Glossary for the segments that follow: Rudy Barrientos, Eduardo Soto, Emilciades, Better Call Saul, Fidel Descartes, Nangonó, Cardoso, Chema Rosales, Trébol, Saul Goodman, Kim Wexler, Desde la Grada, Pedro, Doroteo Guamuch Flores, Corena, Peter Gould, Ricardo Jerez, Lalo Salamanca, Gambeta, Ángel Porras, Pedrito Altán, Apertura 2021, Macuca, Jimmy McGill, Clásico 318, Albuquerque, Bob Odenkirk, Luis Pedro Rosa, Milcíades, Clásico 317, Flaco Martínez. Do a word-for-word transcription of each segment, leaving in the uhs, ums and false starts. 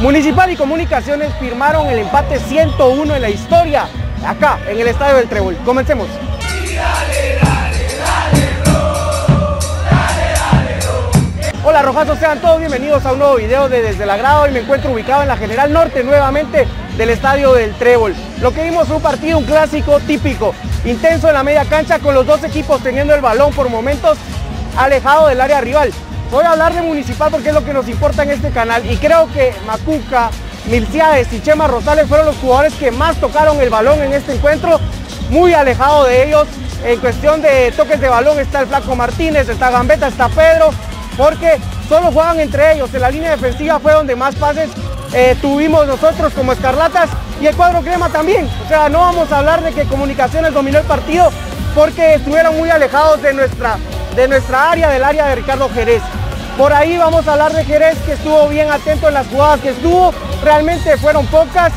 Municipal y Comunicaciones firmaron el empate ciento uno en la historia, acá en el estadio del Trébol. Comencemos. Hola rojazos, sean todos bienvenidos a un nuevo video de Desde la Grada. Hoy me encuentro ubicado en la General Norte nuevamente del estadio del Trébol. Lo que vimos fue un partido, un clásico típico, intenso en la media cancha con los dos equipos teniendo el balón por momentos alejado del área rival. Voy a hablar de Municipal porque es lo que nos importa en este canal y creo que Macuca, Milcíades y Chema Rosales fueron los jugadores que más tocaron el balón en este encuentro, muy alejado de ellos. En cuestión de toques de balón está el Flaco Martínez, está Gambeta, está Pedro, porque solo juegan entre ellos. En la línea defensiva fue donde más pases eh, tuvimos nosotros como escarlatas y el cuadro crema también. O sea, no vamos a hablar de que Comunicaciones dominó el partido porque estuvieron muy alejados de nuestra, de nuestra área, del área de Ricardo Jerez. Por ahí vamos a hablar de Jerez, que estuvo bien atento en las jugadas que estuvo, realmente fueron pocas.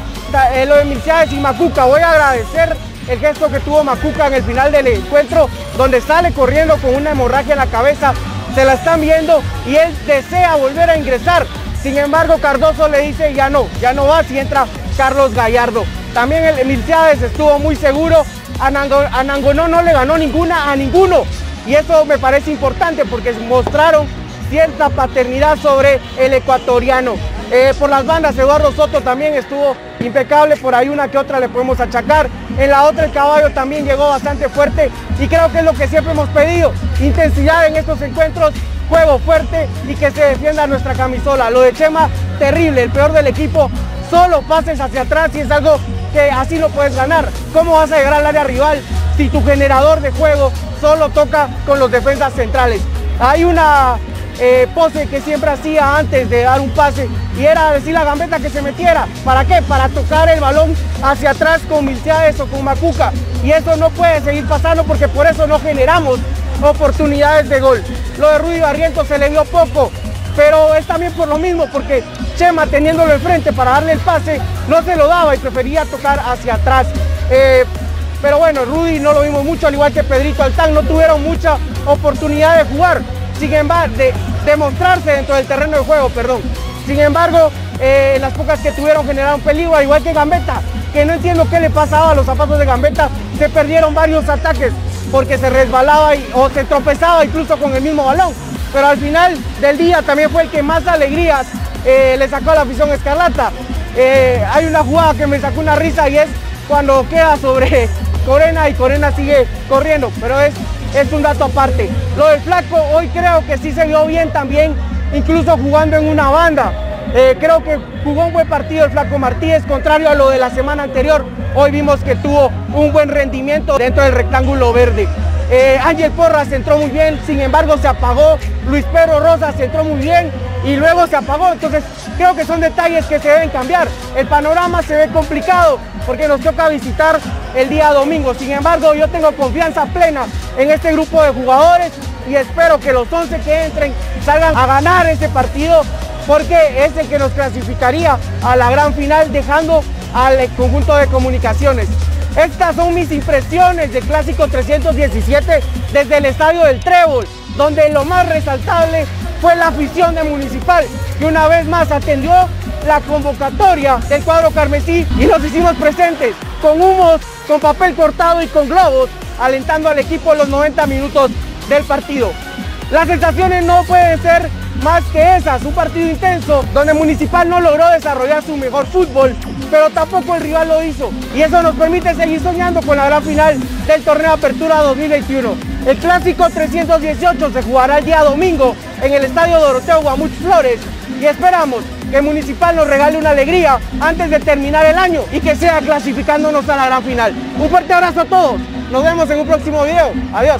Eh, lo de Milcíades y Macuca, voy a agradecer el gesto que tuvo Macuca en el final del encuentro, donde sale corriendo con una hemorragia en la cabeza. Se la están viendo y él desea volver a ingresar. Sin embargo, Cardoso le dice ya no, ya no va, si entra Carlos Gallardo. También el Emilciades estuvo muy seguro. A Nangonó no le ganó ninguna a ninguno. Y eso me parece importante porque mostraron cierta paternidad sobre el ecuatoriano. Eh, por las bandas, Eduardo Soto también estuvo impecable, por ahí una que otra le podemos achacar. En la otra el caballo también llegó bastante fuerte y creo que es lo que siempre hemos pedido, intensidad en estos encuentros, juego fuerte y que se defienda nuestra camisola. Lo de Chema, terrible, el peor del equipo, solo pases hacia atrás y es algo que así no puedes ganar. ¿Cómo vas a llegar al área rival si tu generador de juego solo toca con los defensas centrales? Hay una... Eh, pose que siempre hacía antes de dar un pase y era decirle a Gambeta que se metiera. ¿Para qué? Para tocar el balón hacia atrás con Milcíades o con Macuca, y eso no puede seguir pasando porque por eso no generamos oportunidades de gol. Lo de Rudy Barrientos se le dio poco, pero es también por lo mismo, porque Chema, teniéndolo enfrente para darle el pase, no se lo daba y prefería tocar hacia atrás. eh, pero bueno, Rudy no lo vimos mucho, al igual que Pedrito Altán, no tuvieron mucha oportunidad de jugar, sin embargo, de, de mostrarse dentro del terreno de juego, perdón. Sin embargo, eh, las pocas que tuvieron generaron peligro, al igual que Gambeta, que no entiendo qué le pasaba a los zapatos de Gambeta, se perdieron varios ataques porque se resbalaba y, o se tropezaba incluso con el mismo balón. Pero al final del día también fue el que más alegrías eh, le sacó a la afición escarlata. Eh, hay una jugada que me sacó una risa y es cuando queda sobre Corena y Corena sigue corriendo, pero es... es un dato aparte. Lo del Flaco hoy creo que sí se vio bien también, incluso jugando en una banda. Eh, creo que jugó un buen partido el Flaco Martínez, contrario a lo de la semana anterior. Hoy vimos que tuvo un buen rendimiento dentro del rectángulo verde. Eh, Ángel Porras entró muy bien, sin embargo se apagó. Luis Pedro Rosa se entró muy bien y luego se apagó. Entonces creo que son detalles que se deben cambiar. El panorama se ve complicado porque nos toca visitar el día domingo. Sin embargo, yo tengo confianza plena en este grupo de jugadores y espero que los once que entren salgan a ganar este partido, porque es el que nos clasificaría a la gran final, dejando al conjunto de Comunicaciones. Estas son mis impresiones del Clásico trescientos diecisiete desde el estadio del Trébol, donde lo más resaltable fue la afición de Municipal, que una vez más atendió la convocatoria del cuadro carmesí y nos hicimos presentes con humos, con papel cortado y con globos, alentando al equipo los noventa minutos del partido. Las sensaciones no pueden ser más que esas, un partido intenso donde Municipal no logró desarrollar su mejor fútbol, pero tampoco el rival lo hizo, y eso nos permite seguir soñando con la gran final del torneo Apertura dos mil veintiuno. El Clásico trescientos dieciocho se jugará el día domingo en el estadio Doroteo Guamuch Flores y esperamos que Municipal nos regale una alegría antes de terminar el año y que sea clasificándonos a la gran final. Un fuerte abrazo a todos, nos vemos en un próximo video, adiós.